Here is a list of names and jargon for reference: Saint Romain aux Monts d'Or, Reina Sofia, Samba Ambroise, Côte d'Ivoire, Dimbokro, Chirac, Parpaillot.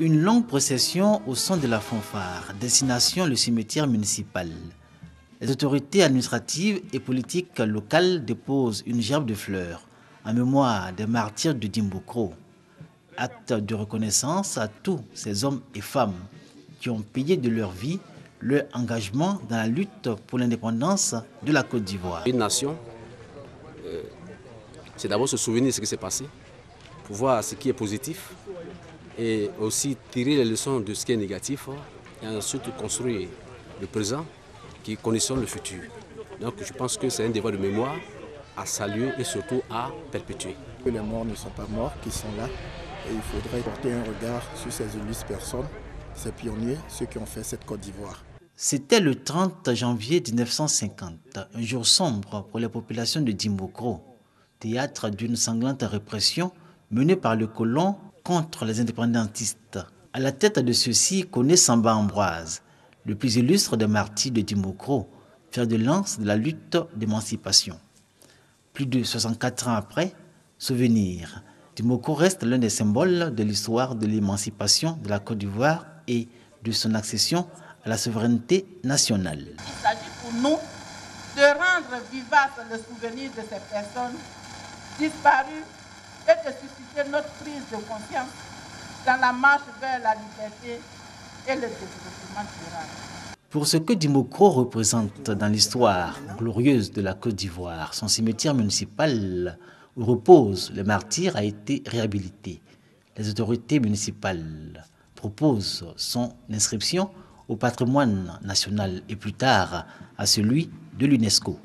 Une longue procession au son de la fanfare, destination le cimetière municipal. Les autorités administratives et politiques locales déposent une gerbe de fleurs en mémoire des martyrs de Dimbokro. Acte de reconnaissance à tous ces hommes et femmes qui ont payé de leur vie leur engagement dans la lutte pour l'indépendance de la Côte d'Ivoire. Une nation, c'est d'abord se souvenir de ce qui s'est passé, pour voir ce qui est positif, et aussi tirer les leçons de ce qui est négatif, et ensuite construire le présent qui conditionne le futur. Donc je pense que c'est un devoir de mémoire à saluer et surtout à perpétuer. Les morts ne sont pas morts, qui sont là, et il faudrait porter un regard sur ces illustres personnes, ces pionniers, ceux qui ont fait cette Côte d'Ivoire. C'était le 30 janvier 1950, un jour sombre pour les populations de Dimbokro, théâtre d'une sanglante répression menée par le colon contre les indépendantistes. À la tête de ceux-ci connaît Samba Ambroise, le plus illustre des martyrs de Dimbokro, fer de lance de la lutte d'émancipation. Plus de 64 ans après, souvenir, Dimbokro reste l'un des symboles de l'histoire de l'émancipation de la Côte d'Ivoire et de son accession à la souveraineté nationale. Il s'agit pour nous de rendre vivace le souvenir de ces personnes disparues et de susciter notre prise de conscience dans la marche vers la liberté et le développement durable. Pour ce que Dimbokro représente dans l'histoire glorieuse de la Côte d'Ivoire, son cimetière municipal où repose le martyr a été réhabilité. Les autorités municipales proposent son inscription au patrimoine national et plus tard à celui de l'UNESCO.